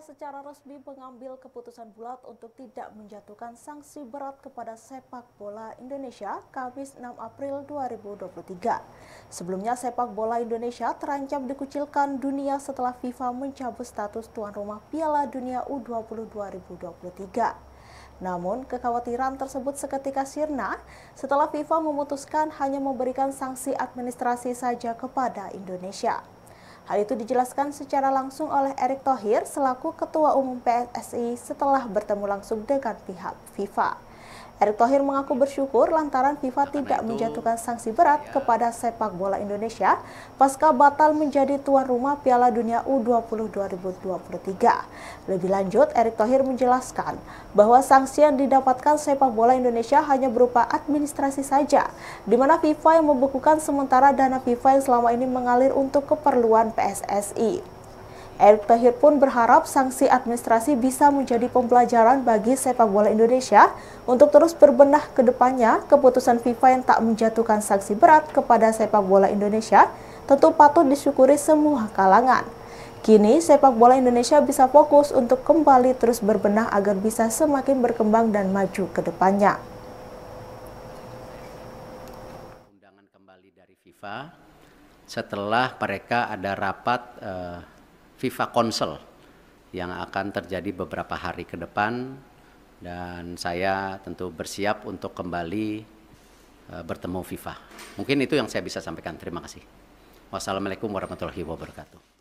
secara resmi mengambil keputusan bulat untuk tidak menjatuhkan sanksi berat kepada sepak bola Indonesia Kamis 6 April 2023. Sebelumnya, sepak bola Indonesia terancam dikucilkan dunia setelah FIFA mencabut status tuan rumah Piala Dunia U20 2023. Namun, kekhawatiran tersebut seketika sirna setelah FIFA memutuskan hanya memberikan sanksi administrasi saja kepada Indonesia. Hal itu dijelaskan secara langsung oleh Erick Thohir selaku Ketua Umum PSSI setelah bertemu langsung dengan pihak FIFA. Erick Thohir mengaku bersyukur lantaran FIFA tidak menjatuhkan sanksi berat kepada sepak bola Indonesia pasca batal menjadi tuan rumah Piala Dunia U20 2023. Lebih lanjut, Erick Thohir menjelaskan bahwa sanksi yang didapatkan sepak bola Indonesia hanya berupa administrasi saja, di mana FIFA yang membekukan sementara dana FIFA yang selama ini mengalir untuk keperluan PSSI. Erick Thohir pun berharap sanksi administrasi bisa menjadi pembelajaran bagi sepak bola Indonesia untuk terus berbenah ke depannya. Keputusan FIFA yang tak menjatuhkan sanksi berat kepada sepak bola Indonesia tentu patut disyukuri semua kalangan. Kini sepak bola Indonesia bisa fokus untuk kembali terus berbenah agar bisa semakin berkembang dan maju ke depannya. Undangan kembali dari FIFA setelah mereka ada rapat FIFA Council yang akan terjadi beberapa hari ke depan, dan saya tentu bersiap untuk kembali bertemu FIFA. Mungkin itu yang saya bisa sampaikan. Terima kasih. Wassalamualaikum warahmatullahi wabarakatuh.